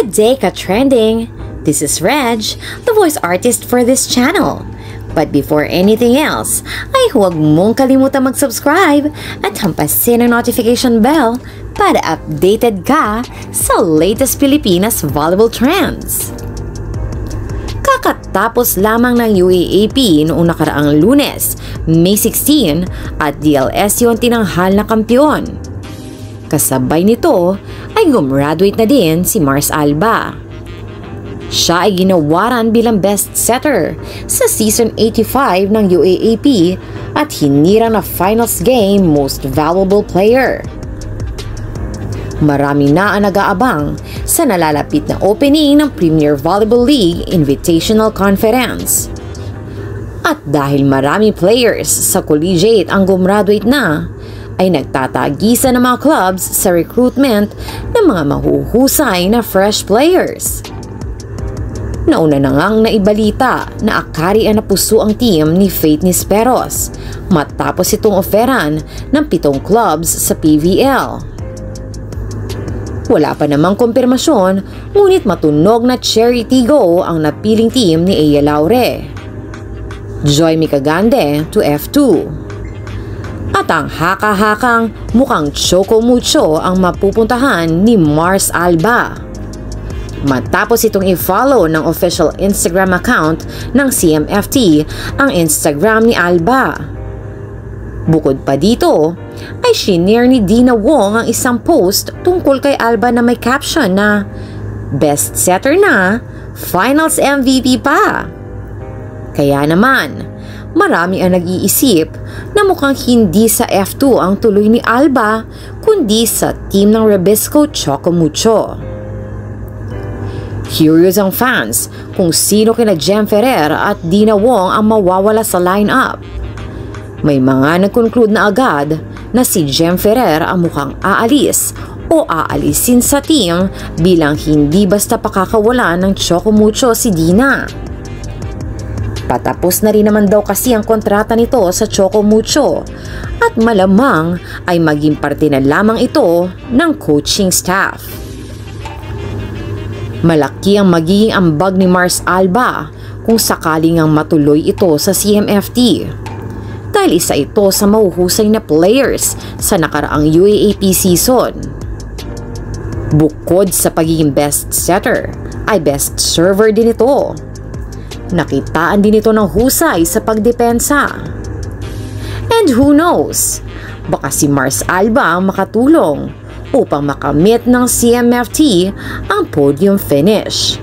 Good day, Ka-Trending! This is Reg, the voice artist for this channel. But before anything else, ay huwag mong kalimutan mag-subscribe at hampasin ang notification bell para updated ka sa latest Pilipinas volleyball trends. Kakatapos lamang ng UAAP noong nakaraang Lunes, May 16 at DLS yung tinanghal na kampiyon. Kasabay nito ay gumraduate na din si Mars Alba. Siya ay ginawaran bilang best setter sa Season 85 ng UAAP at hinirang na Finals Game Most Valuable Player. Marami na ang nag-aabang sa nalalapit na opening ng Premier Volleyball League Invitational Conference. At dahil marami players sa collegiate ang gumraduate na, ay nagtatagisa ng mga clubs sa recruitment ng mga mahuhusay na fresh players. Nauna na ngang naibalita na akari ang napuso ang team ni Faith Nisperos matapos itong oferan ng 7 clubs sa PVL. Wala pa namang kumpirmasyon, ngunit matunog na charity go ang napiling team ni Eya Laure, Joy Micagande to F2. At ang haka-hakang mukhang Chocomucho ang mapupuntahan ni Mars Alba. Matapos itong i-follow ng official Instagram account ng CMFT ang Instagram ni Alba. Bukod pa dito, ay shinare ni Dina Wong ang isang post tungkol kay Alba na may caption na "Best setter na, Finals MVP pa." Kaya naman, marami ang nag-iisip na mukhang hindi sa F2 ang tuloy ni Alba kundi sa team ng Rebisco Chocomucho. Curious ang fans kung sino kina Jem Ferrer at Dina Wong ang mawawala sa lineup. May mga nag-conclude na agad na si Jem Ferrer ang mukhang aalis o aalisin sa team bilang hindi basta pakakawalan ng Chocomucho si Dina. Patapos na rin naman daw kasi ang kontrata nito sa Chocomucho at malamang ay maging parte na lamang ito ng coaching staff. Malaki ang magiging ambag ni Mars Alba kung sakaling ang matuloy ito sa CMFT dahil isa ito sa mahuhusay na players sa nakaraang UAAP season. Bukod sa pagiging best setter ay best server din ito. Nakitaan din ito ng husay sa pagdepensa. And who knows, baka si Mars Alba ang makatulong upang makamit ng CMFT ang podium finish.